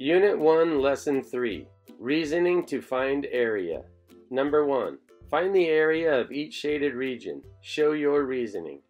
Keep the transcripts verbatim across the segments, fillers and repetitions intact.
Unit one, Lesson three, Reasoning to Find Area. Number one. Find the area of each shaded region. Show your reasoning.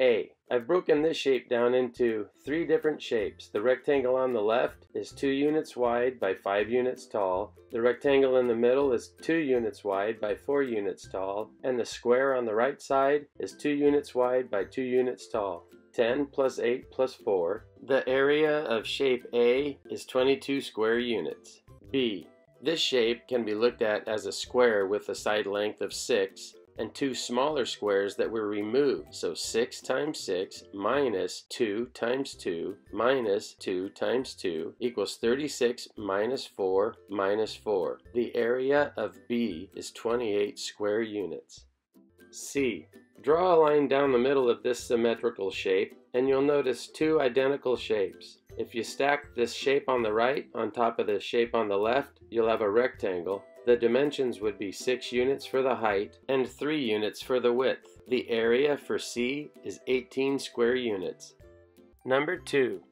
A. I've broken this shape down into three different shapes. The rectangle on the left is two units wide by five units tall. The rectangle in the middle is two units wide by four units tall. And the square on the right side is two units wide by two units tall. ten plus eight plus four. The area of shape A is twenty-two square units. B. This shape can be looked at as a square with a side length of six and two smaller squares that were removed. So six times six minus two times two minus two times two equals thirty-six minus four minus four. The area of B is twenty-eight square units. C. Draw a line down the middle of this symmetrical shape, and you'll notice two identical shapes. If you stack this shape on the right on top of the shape on the left, you'll have a rectangle. The dimensions would be six units for the height and three units for the width. The area for C is eighteen square units. Number two.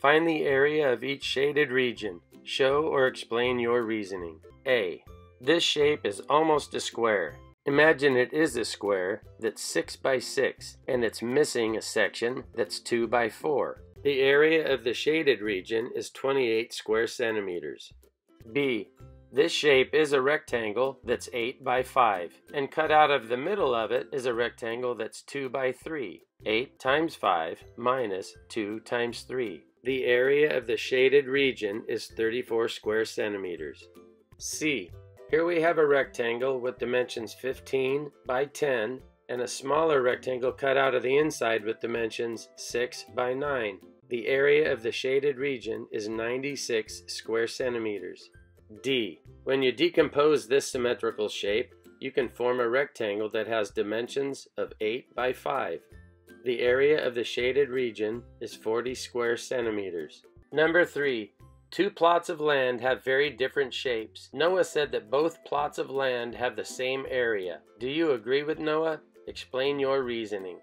Find the area of each shaded region. Show or explain your reasoning. A. This shape is almost a square. Imagine it is a square that's six by six and it's missing a section that's two by four. The area of the shaded region is twenty-eight square centimeters. B. This shape is a rectangle that's eight by five and cut out of the middle of it is a rectangle that's two by three. eight times five minus two times three. The area of the shaded region is thirty-four square centimeters. C. Here we have a rectangle with dimensions fifteen by ten and a smaller rectangle cut out of the inside with dimensions six by nine. The area of the shaded region is ninety-six square centimeters. D. When you decompose this symmetrical shape, you can form a rectangle that has dimensions of eight by five. The area of the shaded region is forty square centimeters. Number three. Two plots of land have very different shapes. Noah said that both plots of land have the same area. Do you agree with Noah? Explain your reasoning.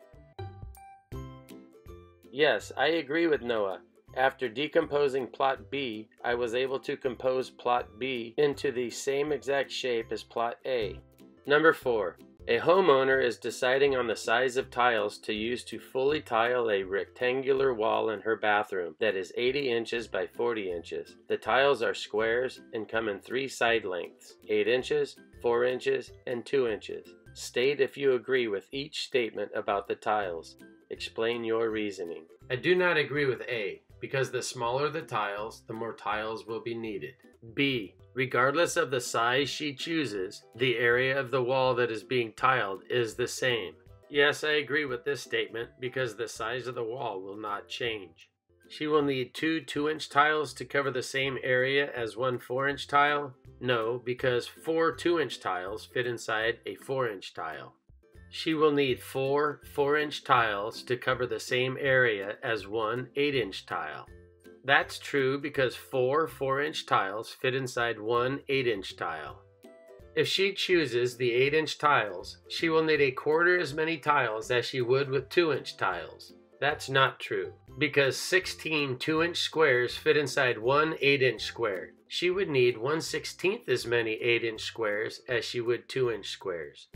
Yes, I agree with Noah. After decomposing plot B, I was able to compose plot B into the same exact shape as plot A. Number four. A homeowner is deciding on the size of tiles to use to fully tile a rectangular wall in her bathroom that is eighty inches by forty inches. The tiles are squares and come in three side lengths, eight inches, four inches, and two inches. State if you agree with each statement about the tiles. Explain your reasoning. I do not agree with A, because the smaller the tiles, the more tiles will be needed. B. Regardless of the size she chooses, the area of the wall that is being tiled is the same. Yes, I agree with this statement because the size of the wall will not change. She will need two two-inch tiles to cover the same area as one four-inch tile? No, because four two-inch tiles fit inside a four-inch tile. She will need four four-inch tiles to cover the same area as one eight-inch tile. That's true because four four-inch tiles fit inside one eight-inch tile. If she chooses the eight-inch tiles, she will need a quarter as many tiles as she would with two-inch tiles. That's not true because sixteen two-inch squares fit inside one eight-inch square. She would need one sixteenth as many eight-inch squares as she would two-inch squares.